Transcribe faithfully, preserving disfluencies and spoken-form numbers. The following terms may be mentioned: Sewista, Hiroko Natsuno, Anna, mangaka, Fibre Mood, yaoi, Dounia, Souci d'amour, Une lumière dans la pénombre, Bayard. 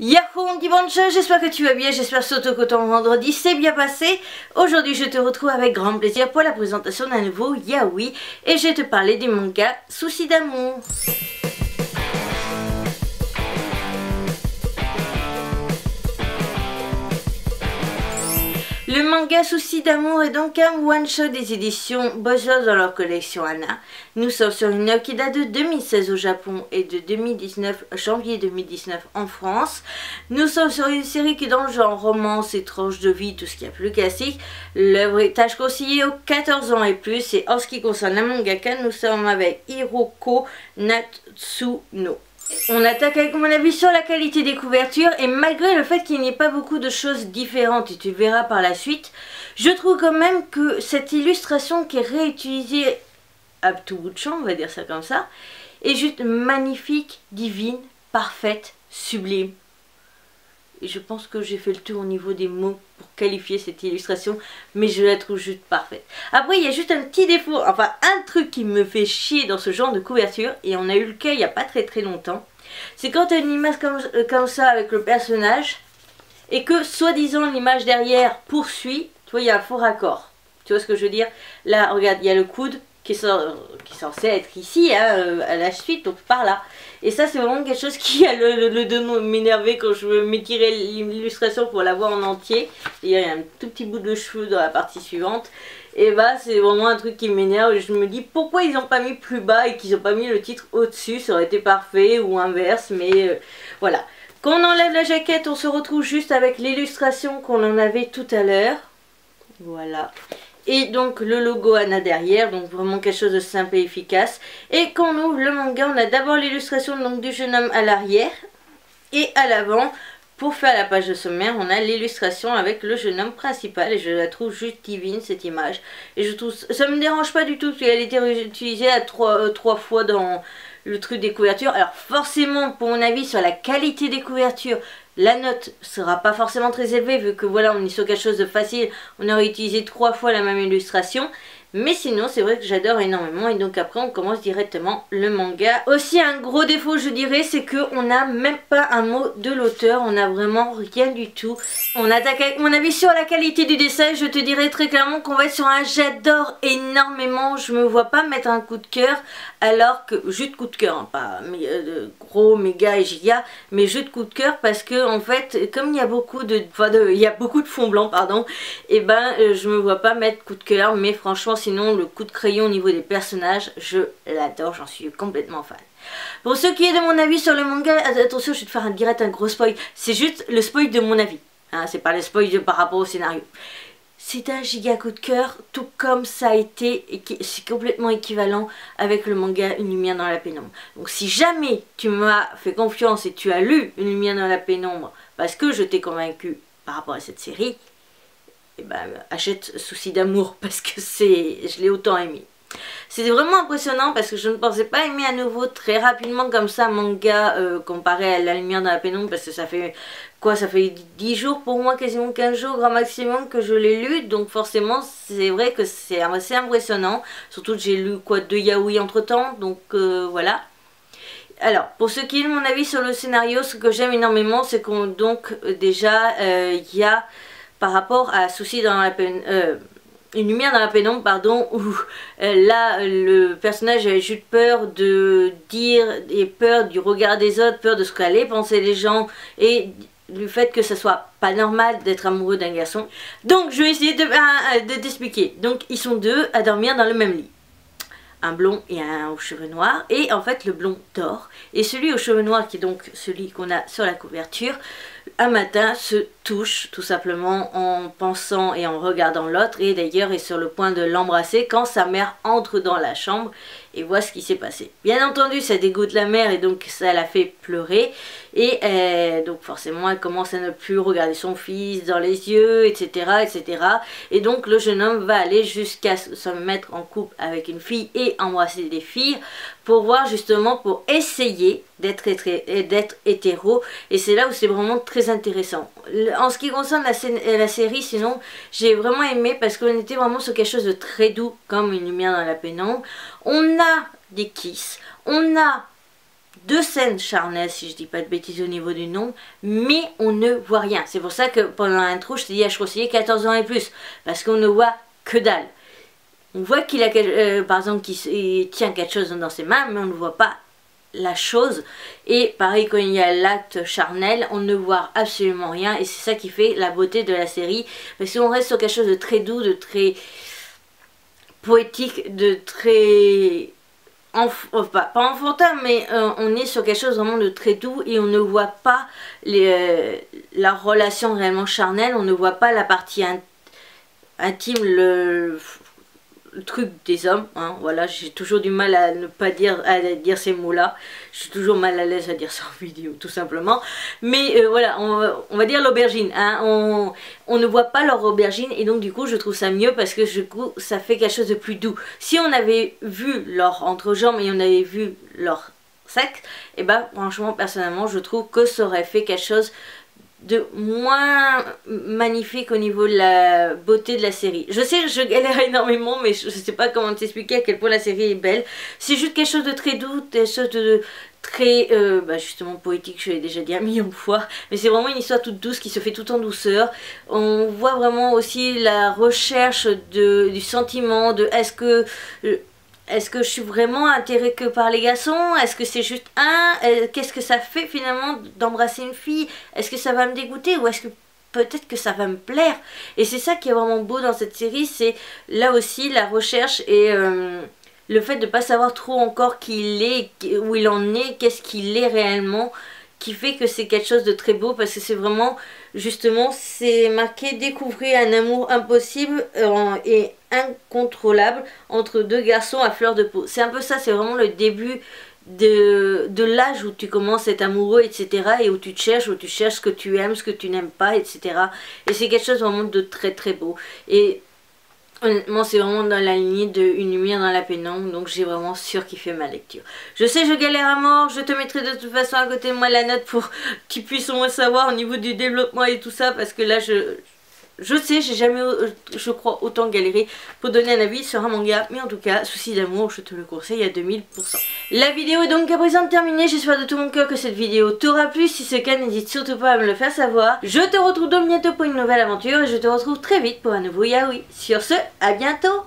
Yahoo, on dit bonne chose, j'espère que tu vas bien, j'espère surtout que ton vendredi s'est bien passé. Aujourd'hui je te retrouve avec grand plaisir pour la présentation d'un nouveau yaoi et je vais te parler du manga Souci d'amour. Le manga Souci d'amour est donc un one-shot des éditions Bayard dans leur collection Anna. Nous sommes sur une œuvre qui date de deux mille seize au Japon et de deux mille dix-neuf, janvier deux mille dix-neuf en France. Nous sommes sur une série qui est dans le genre romance, étrange de vie, tout ce qu'il y a plus classique. L'œuvre est âge conseillé aux quatorze ans et plus. Et en ce qui concerne la mangaka, nous sommes avec Hiroko Natsuno. On attaque avec mon avis sur la qualité des couvertures et malgré le fait qu'il n'y ait pas beaucoup de choses différentes, et tu le verras par la suite, je trouve quand même que cette illustration qui est réutilisée à tout bout de champ, on va dire ça comme ça, est juste magnifique, divine, parfaite, sublime. Et je pense que j'ai fait le tour au niveau des mots pour qualifier cette illustration, mais je la trouve juste parfaite. Après il y a juste un petit défaut, enfin un truc qui me fait chier dans ce genre de couverture, et on a eu le cas il n'y a pas très très longtemps, c'est quand tu as une image comme, comme ça avec le personnage, et que soi-disant l'image derrière poursuit, tu vois il y a un faux raccord. Tu vois ce que je veux dire? Là regarde, il y a le coude qui est, qui est censé être ici hein, à la suite, donc par là. Et ça c'est vraiment quelque chose qui a le, le, le de m'énerver quand je veux m'étirer l'illustration pour la voir en entier. Il y a un tout petit bout de cheveux dans la partie suivante. Et bah c'est vraiment un truc qui m'énerve. Je me dis pourquoi ils n'ont pas mis plus bas et qu'ils n'ont pas mis le titre au-dessus. Ça aurait été parfait ou inverse, mais euh, voilà. Quand on enlève la jaquette, on se retrouve juste avec l'illustration qu'on en avait tout à l'heure. Voilà. Et donc le logo Anna derrière, donc vraiment quelque chose de simple et efficace. Et quand on ouvre le manga, on a d'abord l'illustration du jeune homme à l'arrière. Et à l'avant, pour faire la page de sommaire, on a l'illustration avec le jeune homme principal. Et je la trouve juste divine cette image. Et je trouve, ça ne me dérange pas du tout parce qu'elle a été réutilisée à trois, euh, trois fois dans le truc des couvertures. Alors forcément, pour mon avis sur la qualité des couvertures, la note sera pas forcément très élevée vu que voilà on est sur quelque chose de facile, on aurait utilisé trois fois la même illustration. Mais sinon c'est vrai que j'adore énormément et donc après on commence directement le manga. Aussi un gros défaut je dirais c'est qu'on n'a même pas un mot de l'auteur, on n'a vraiment rien du tout. On attaque avec mon avis sur la qualité du dessin, je te dirais très clairement qu'on va être sur un j'adore énormément, je me vois pas mettre un coup de cœur alors que, jeu de coup de cœur, hein, pas euh, gros, méga et giga, mais jeu de coup de cœur parce que en fait, comme il y a beaucoup de, enfin de, il y a beaucoup de fond blanc, pardon, et ben euh, je me vois pas mettre coup de cœur, mais franchement, sinon le coup de crayon au niveau des personnages, je l'adore, j'en suis complètement fan. Pour ce qui est de mon avis sur le manga, attention, je vais te faire un direct, un gros spoil, c'est juste le spoil de mon avis, hein, c'est pas le spoil de, par rapport au scénario. C'est un giga coup de cœur, tout comme ça a été, c'est complètement équivalent avec le manga Une lumière dans la pénombre. Donc si jamais tu m'as fait confiance et tu as lu Une lumière dans la pénombre parce que je t'ai convaincu par rapport à cette série, eh ben, achète Souci d'amour parce que c'est, je l'ai autant aimé. C'était vraiment impressionnant parce que je ne pensais pas aimer à nouveau très rapidement comme ça un manga euh, comparé à La lumière dans la pénombre parce que ça fait quoi, ça fait dix jours pour moi, quasiment quinze jours grand maximum que je l'ai lu, donc forcément c'est vrai que c'est assez impressionnant, surtout que j'ai lu quoi deux yaoi entre temps, donc euh, voilà. Alors pour ce qui est de mon avis sur le scénario, ce que j'aime énormément c'est qu'on donc déjà il euh, y a par rapport à Souci dans la peine euh, Une lumière dans la pénombre, pardon, où euh, là le personnage avait juste peur de dire et peur du regard des autres, peur de ce qu'allaient penser les gens et du fait que ça soit pas normal d'être amoureux d'un garçon. Donc je vais essayer de euh, t'expliquer. De, Donc ils sont deux à dormir dans le même lit. Un blond et un aux cheveux noirs, et en fait le blond dort et celui aux cheveux noirs qui est donc celui qu'on a sur la couverture un matin se touche tout simplement en pensant et en regardant l'autre et d'ailleurs est sur le point de l'embrasser quand sa mère entre dans la chambre et voit ce qui s'est passé. Bien entendu ça dégoûte la mère et donc ça la fait pleurer et euh, donc forcément elle commence à ne plus regarder son fils dans les yeux etc etc et donc le jeune homme va aller jusqu'à se mettre en couple avec une fille et embrasser des filles pour voir justement, pour essayer d'être hétéro et c'est là où c'est vraiment très intéressant. En ce qui concerne la, la série sinon j'ai vraiment aimé parce qu'on était vraiment sur quelque chose de très doux comme Une lumière dans la pénombre. On a des kisses, on a deux scènes charnelles, si je dis pas de bêtises au niveau du nombre, mais on ne voit rien. C'est pour ça que pendant l'intro, je t'ai dit à Chrossiller quatorze ans et plus, parce qu'on ne voit que dalle. On voit qu'il a, euh, par exemple, qu'il tient quelque chose dans ses mains, mais on ne voit pas la chose. Et pareil, quand il y a l'acte charnel, on ne voit absolument rien, et c'est ça qui fait la beauté de la série, parce qu'on reste sur quelque chose de très doux, de très poétique, de très... Enf... Enfin, pas enfantin, mais euh, on est sur quelque chose vraiment de très doux, et on ne voit pas les, euh, la relation réellement charnelle, on ne voit pas la partie in... intime, le... le truc des hommes, hein, voilà, j'ai toujours du mal à ne pas dire, à dire ces mots-là, je suis toujours mal à l'aise à dire ça en vidéo, tout simplement, mais euh, voilà, on, on va dire l'aubergine, hein, on, on ne voit pas leur aubergine, et donc du coup je trouve ça mieux, parce que du coup ça fait quelque chose de plus doux. Si on avait vu leur entrejambe et on avait vu leur sac, et ben franchement, personnellement, je trouve que ça aurait fait quelque chose de moins magnifique au niveau de la beauté de la série. Je sais, je galère énormément, mais je sais pas comment t'expliquer à quel point la série est belle. C'est juste quelque chose de très doux, quelque chose de très euh, bah justement poétique, je l'ai déjà dit un million de fois, mais c'est vraiment une histoire toute douce qui se fait tout en douceur. On voit vraiment aussi la recherche de, du sentiment de est-ce que... Euh, Est-ce que je suis vraiment attirée que par les garçons? Est-ce que c'est juste un? Qu'est-ce que ça fait finalement d'embrasser une fille? Est-ce que ça va me dégoûter? Ou est-ce que peut-être que ça va me plaire? Et c'est ça qui est vraiment beau dans cette série, c'est là aussi la recherche et euh, le fait de ne pas savoir trop encore qui il est, où il en est, qu'est-ce qu'il est réellement, qui fait que c'est quelque chose de très beau, parce que c'est vraiment, justement, c'est marqué découvrir un amour impossible et incontrôlable entre deux garçons à fleur de peau. C'est un peu ça, c'est vraiment le début de, de l'âge où tu commences à être amoureux, et cetera. Et où tu te cherches, où tu cherches ce que tu aimes, ce que tu n'aimes pas, et cetera. Et c'est quelque chose vraiment de très très beau. Et honnêtement, c'est vraiment dans la lignée de Une lumière dans la pénombre, donc j'ai vraiment surkiffé ma lecture. Je sais, je galère à mort, je te mettrai de toute façon à côté de moi la note pour qu'ils puissent au moins savoir au niveau du développement et tout ça, parce que là, je, je sais, j'ai jamais, je crois, autant galéré pour donner un avis sur un manga, mais en tout cas, Souci d'amour, je te le conseille à deux mille pour cent. La vidéo est donc à présent terminée, j'espère de tout mon cœur que cette vidéo t'aura plu, si c'est le cas, n'hésite surtout pas à me le faire savoir. Je te retrouve donc bientôt pour une nouvelle aventure, et je te retrouve très vite pour un nouveau yaoi. Sur ce, à bientôt!